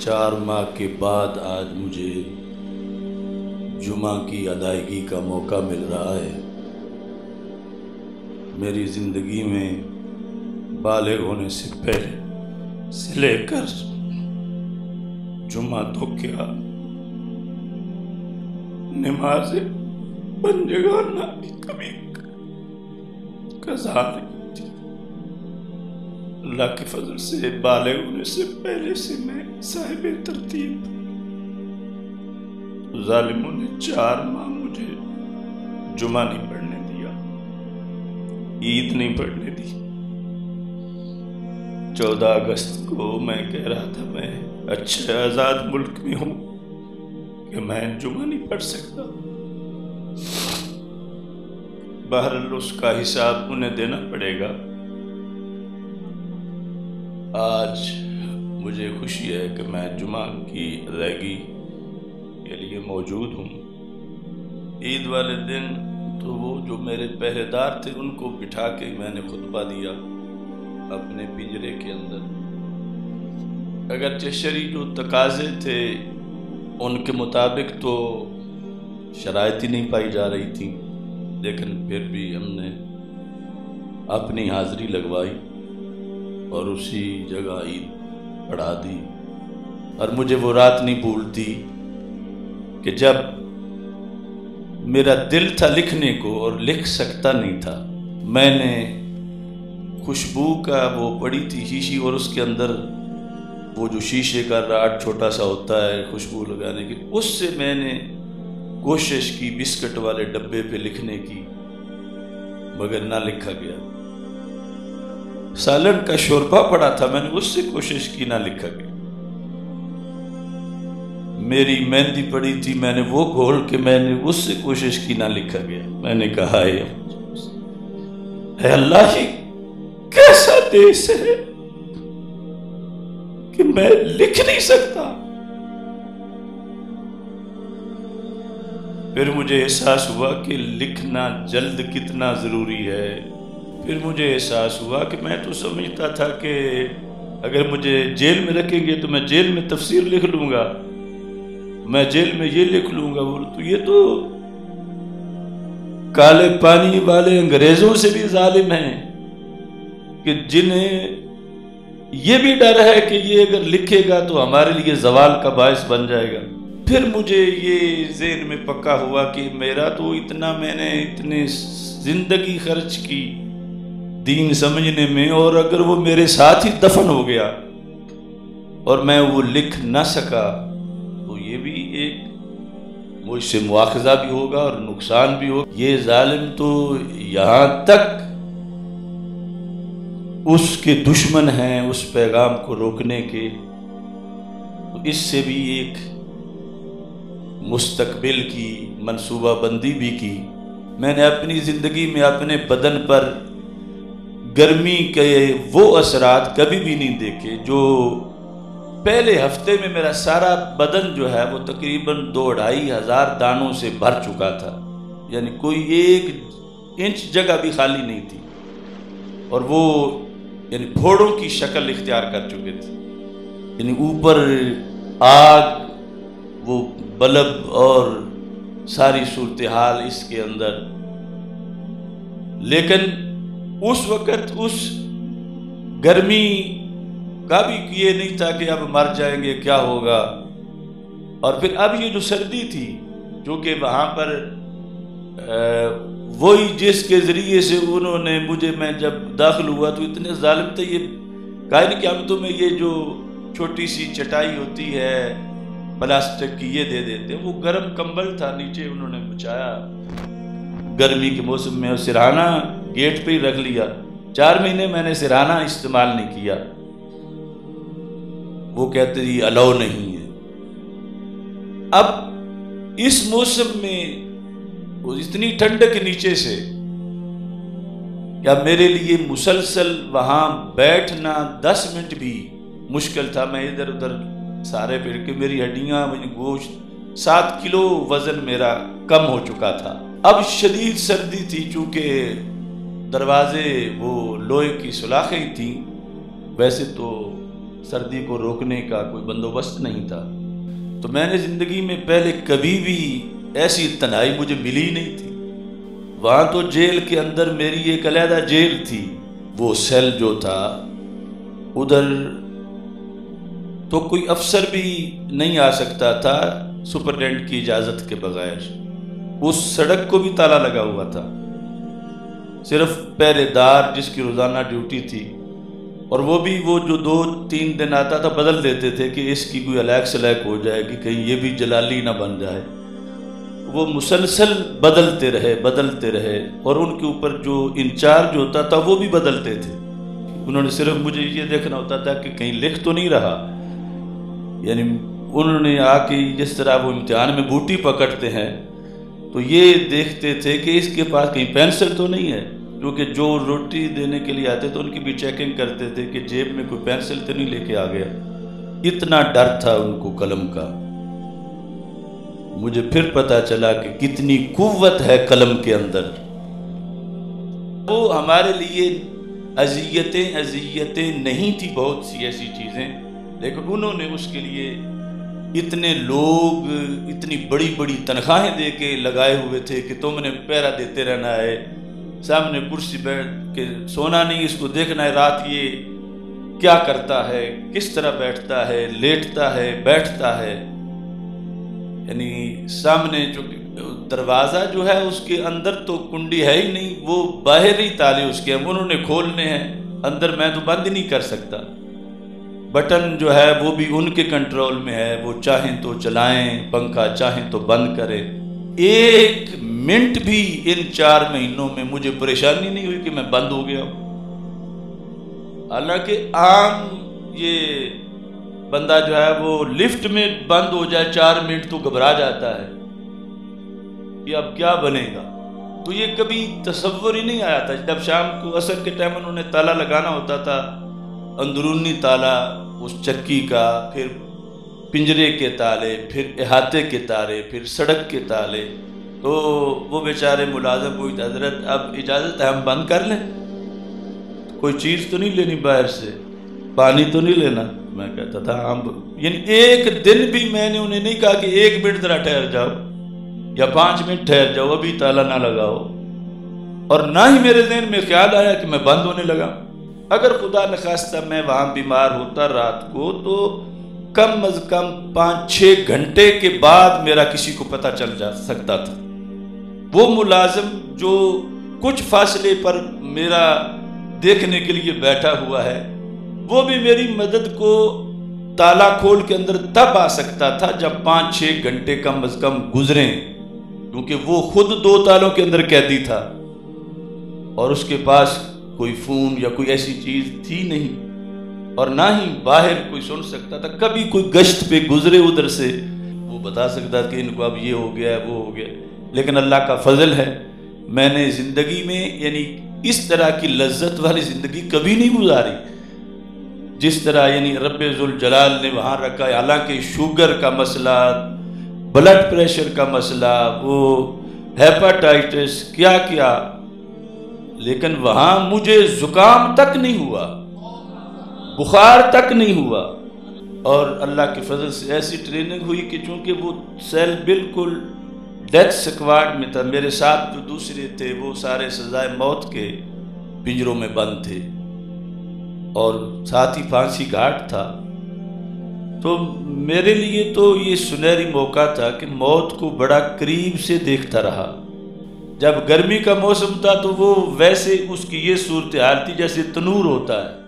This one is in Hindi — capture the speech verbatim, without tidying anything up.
चार माह के बाद आज मुझे जुमा की अदायगी का मौका मिल रहा है। मेरी ज़िंदगी में बालिग होने से पहले से लेकर जुमा तो क्या नमाज़े बंदगाना भी कभी कज़ा नहीं थी। अल्लाह के फजल से बालिग होने से पहले से मैं साहिब तरतीब। जालिमों ने चार माह मुझे जुमा नहीं पढ़ने दिया, ईद नहीं पढ़ने दी। चौदह अगस्त को मैं कह रहा था मैं अच्छे आज़ाद मुल्क में हूँ कि मैं जुमा नहीं पढ़ सकता। बहरहाल उसका हिसाब उन्हें देना पड़ेगा। आज मुझे खुशी है कि मैं जुमा की अदायगी के लिए मौजूद हूँ। ईद वाले दिन तो वो जो मेरे पहरेदार थे उनको बिठा के मैंने खुतबा दिया अपने पिंजरे के अंदर। अगरचे शरी जो तकाजे थे उनके मुताबिक तो शराइत ही नहीं पाई जा रही थी, लेकिन फिर भी हमने अपनी हाज़िरी लगवाई और उसी जगह ईद पढ़ा दी। और मुझे वो रात नहीं भूलती कि जब मेरा दिल था लिखने को और लिख सकता नहीं था। मैंने खुशबू का वो पड़ी थी शीशी, और उसके अंदर वो जो शीशे का राड छोटा सा होता है खुशबू लगाने की, उससे मैंने कोशिश की बिस्किट वाले डब्बे पे लिखने की, मगर ना लिखा गया। सालन का शोरबा पड़ा था, मैंने उससे कोशिश की, ना लिखा गया। मेरी मेहंदी पड़ी थी, मैंने वो घोल के मैंने उससे कोशिश की, ना लिखा गया। मैंने कहा है अल्लाह ही कैसा देश है कि मैं लिख नहीं सकता। फिर मुझे एहसास हुआ कि लिखना जल्द कितना जरूरी है। फिर मुझे एहसास हुआ कि मैं तो समझता था कि अगर मुझे जेल में रखेंगे तो मैं जेल में तफसीर लिख लूंगा, मैं जेल में ये लिख लूंगा। बोल तो ये तो काले पानी वाले अंग्रेजों से भी जालिम हैं कि जिन्हें ये भी डर है कि ये अगर लिखेगा तो हमारे लिए जवाल का बायस बन जाएगा। फिर मुझे ये जेहन में पक्का हुआ कि मेरा तो इतना मैंने इतनी जिंदगी खर्च की दीन समझने में, और अगर वो मेरे साथ ही दफन हो गया और मैं वो लिख ना सका ये भी एक मुझसे मुआखजा भी होगा और नुकसान भी होगा। ये जालिम तो यहाँ तक उसके दुश्मन हैं उस पैगाम को रोकने के। तो इससे भी एक मुस्तकबिल की मनसूबा बंदी भी की। मैंने अपनी ज़िंदगी में अपने बदन पर गर्मी के वो असरात कभी भी नहीं देखे। जो पहले हफ्ते में मेरा सारा बदन जो है वो तकरीबन दो ढाई हज़ार दानों से भर चुका था, यानी कोई एक इंच जगह भी खाली नहीं थी, और वो यानी फोड़ों की शक्ल इख्तियार कर चुके थे। यानी ऊपर आग, वो बलब और सारी सूरत हाल इसके अंदर। लेकिन उस वक़्त उस गर्मी का भी ये नहीं था कि अब मर जाएंगे क्या होगा। और फिर अब ये जो सर्दी थी जो कि वहाँ पर वही जिसके ज़रिए से उन्होंने मुझे, मैं जब दाखिल हुआ तो इतने जालिम थे, ये कहा कि हम तुम्हें ये जो छोटी सी चटाई होती है प्लास्टिक की ये दे देते। वो गर्म कंबल था नीचे, उन्होंने बिछाया गर्मी के मौसम में, और सिरहाना गेट पे ही रख लिया। चार महीने मैंने सिरहाना इस्तेमाल नहीं किया। वो कहते ये अलाउ नहीं है। अब इस मौसम में वो इतनी ठंड के नीचे से क्या मेरे लिए मुसलसल वहाँ बैठना दस मिनट भी मुश्किल था। मैं इधर उधर सारे फिर के मेरी हड्डियाँ मेरी गोश्त सात किलो वजन मेरा कम हो चुका था। अब शदीद सर्दी थी, चूँकि दरवाजे वो लोहे की सलाखें थी, वैसे तो सर्दी को रोकने का कोई बंदोबस्त नहीं था। तो मैंने ज़िंदगी में पहले कभी भी ऐसी तन्हाई मुझे मिली नहीं थी। वहाँ तो जेल के अंदर मेरी एक अलहदा जेल थी, वो सेल जो था उधर तो कोई अफसर भी नहीं आ सकता था सुपरटेंडेंट की इजाज़त के बगैर। उस सड़क को भी ताला लगा हुआ था, सिर्फ पहरेदार जिसकी रोज़ाना ड्यूटी थी, और वो भी वो जो दो तीन दिन आता था बदल देते थे कि इसकी कोई अलैक सलैक हो जाएगी, कहीं ये भी जलाली ना बन जाए। वो मुसलसल बदलते रहे बदलते रहे और उनके ऊपर जो इंचार्ज होता था वो भी बदलते थे। उन्होंने सिर्फ मुझे ये देखना होता था कि कहीं लिख तो नहीं रहा, यानी उन्होंने आके जिस तरह वो इम्तिहान में बूटी पकड़ते हैं तो ये देखते थे कि इसके पास कहीं पेंसिल तो नहीं है, क्योंकि जो रोटी देने के लिए आते थे उनकी भी चेकिंग करते थे कि जेब में कोई पेंसिल तो नहीं लेके आ गया। इतना डर था उनको कलम का। मुझे फिर पता चला कि कितनी कुव्वत है कलम के अंदर। वो हमारे लिए अजियतें अजियतें नहीं थी, बहुत सी ऐसी चीज़ें, लेकिन उन्होंने उसके लिए इतने लोग इतनी बड़ी बड़ी तनख्वाहें दे के लगाए हुए थे कि तुमने पहरा देते रहना है, सामने कुर्सी बैठ के सोना नहीं, इसको देखना है रात ये क्या करता है, किस तरह बैठता है, लेटता है, बैठता है। यानी सामने जो दरवाज़ा जो है उसके अंदर तो कुंडी है ही नहीं, वो बाहर ही ताले उसके हम उन्होंने खोलने हैं, अंदर मैं तो बंद ही नहीं कर सकता। बटन जो है वो भी उनके कंट्रोल में है, वो चाहें तो चलाएं पंखा, चाहें तो बंद करें। एक मिनट भी इन चार महीनों में मुझे परेशानी नहीं हुई कि मैं बंद हो गया हूँ। हालांकि आम ये बंदा जो है वो लिफ्ट में बंद हो जाए चार मिनट तो घबरा जाता है कि अब क्या बनेगा। तो ये कभी तसव्वुर ही नहीं आया था। जब शाम को असर के टाइम उन्होंने ताला लगाना होता था, अंदरूनी ताला उस चक्की का, फिर पिंजरे के ताले, फिर अहाते के ताले, फिर सड़क के ताले, तो वो बेचारे मुलाजम को हजरत अब इजाज़त है हम बंद कर लें, कोई चीज़ तो नहीं लेनी बाहर से, पानी तो नहीं लेना। मैं कहता था हम, यानी एक दिन भी मैंने उन्हें नहीं कहा कि एक मिनट ज़रा ठहर जाओ या पाँच मिनट ठहर जाओ, अभी ताला ना लगाओ। और ना ही मेरे जहन में ख्याल आया कि मैं बंद होने लगा। अगर खुदा न खास्ता मैं वहाँ बीमार होता रात को तो कम अज कम पाँच छः घंटे के बाद मेरा किसी को पता चल जा सकता था। वो मुलाजिम जो कुछ फासले पर मेरा देखने के लिए बैठा हुआ है वो भी मेरी मदद को ताला खोल के अंदर तब आ सकता था जब पाँच छः घंटे कम अज कम गुजरें, क्योंकि वो खुद दो तालों के अंदर कैदी था और उसके पास कोई फ़ोन या कोई ऐसी चीज़ थी नहीं, और ना ही बाहर कोई सुन सकता था। कभी कोई गश्त पे गुजरे उधर से वो बता सकता कि इनको अब ये हो गया है, वो हो गया। लेकिन अल्लाह का फजल है मैंने ज़िंदगी में यानी इस तरह की लज्जत वाली ज़िंदगी कभी नहीं गुजारी, जिस तरह यानी रब्बुल जलाल ने वहाँ रखा। हालांकि शुगर का मसला, ब्लड प्रेशर का मसला, वो हेपेटाइटिस, क्या क्या, लेकिन वहाँ मुझे ज़ुकाम तक नहीं हुआ, बुखार तक नहीं हुआ। और अल्लाह के फजल से ऐसी ट्रेनिंग हुई कि चूँकि वो सेल बिल्कुल डेथ स्क्वाड में था, मेरे साथ जो दूसरे थे वो सारे सजाए मौत के पिंजरों में बंद थे और साथ ही फांसी घाट था। तो मेरे लिए तो ये सुनहरी मौका था कि मौत को बड़ा करीब से देखता रहा। जब गर्मी का मौसम था तो वो वैसे उसकी ये सूरत हाल थी जैसे तनूर होता है,